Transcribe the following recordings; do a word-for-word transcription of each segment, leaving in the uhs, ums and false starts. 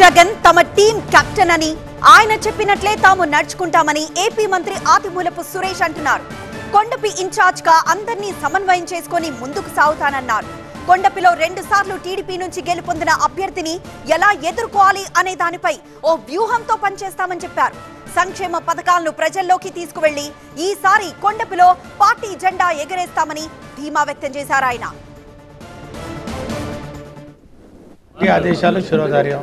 జగన్ తమ team captain అని ఆయన చెప్పినట్లే తాము నడుచుకుంటామని ఏపీ మంత్రి ఆదిమూలపు సురేష్ అంటున్నారు. కొండపి ఇన్ఛార్జ్ గా అందర్నీ సమన్వయం చేసుకొని ముందుకు సాగుతానన్నారు. కొండపిలో రెండు సార్లు టీడీపీ నుంచి గెలుపొందిన అభ్యర్థిని ఎలా ఎదుర్కోవాలి అనే దానిపై ఓ వ్యూహంతో పనిచేస్తామని చెప్పారు. సంక్షేమ పథకాలను ప్రజల్లోకి తీసుకువెళ్లి ఈసారి కొండపిలో పార్టీ జెండా ఎగరేస్తామని ధీమా వ్యక్తం చేశారు. ఆయన आदेश शिरोधार्यम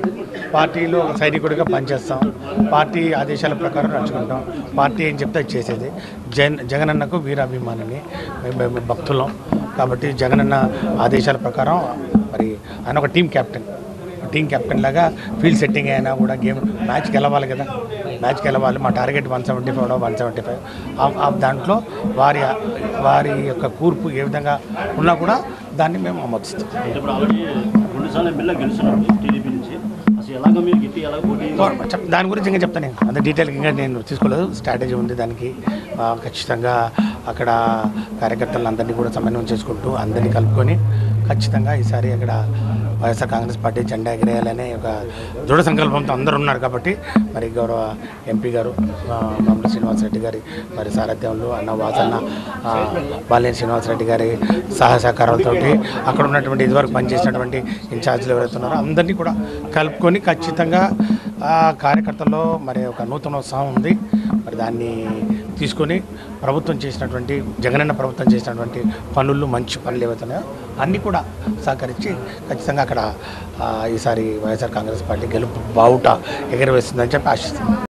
पार्टी सैनिक पनचे पार्टी आदेश प्रकार ना पार्टी एमते जन जगन को वीर अभिमा भक्त काबी जगन आदेश प्रकार मरी आये टीम कैप्टन टीम कैप्टन लागा फील्ड सेटिंग अना गेम मैच गेलवाली कदा मैच गेलवाली मैं target one seventy five one seventy five दांट्लो वारी वारी योक्क कूर्पु ये विधंगा उन्ना कूडा दान्नि मेमु आमोदिस्ताम దాని గురించి ఇంకా చెప్తాను నేను అంత డీటెయిల్గా ఇంకా నేను తీసుకోలేదు. స్ట్రాటజీ ఉంది దానికి ఖచ్చితంగా అక్కడ కార్యకర్తలందరినీ కూడా సమన్వయం చేసుకుంటూ అందరినీ కలుపుకొని ఖచ్చితంగా ఈసారి అక్కడ వైఎస్ఆర్ కాంగ్రెస్ పార్టీ జెండా ఎగిరేయాలనే ఒక దృఢ సంకల్పంతో అందరూ ఉన్నారు కాబట్టి మరి గౌరవ ఎంపీ గారు మామూలు శ్రీనివాసరెడ్డి గారి మరి సారథ్యంలో అన్న వాసన్న బాలేని శ్రీనివాసరెడ్డి గారి సహాయ సహకారాలతో అక్కడ ఉన్నటువంటి ఇదివరకు పనిచేసినటువంటి ఇన్ఛార్జీలు ఎవరైతే ఉన్నారో అందరినీ కూడా కలుపుకొని ఖచ్చితంగా కార్యకర్తల్లో మరి ఒక నూతన ఉత్సాహం ఉంది. మరి దాన్ని తీసుకొని ప్రభుత్వం చేసినటువంటి జగనన్న ప్రభుత్వం చేసినటువంటి పనులు మంచి పనులు ఏవైతున్నాయో అన్నీ కూడా సహకరించి ఖచ్చితంగా అక్కడ ఈసారి వైఎస్ఆర్ కాంగ్రెస్ పార్టీ గెలుపు బావుట ఎగరవేస్తుందని చెప్పి ఆశిస్తున్నాను.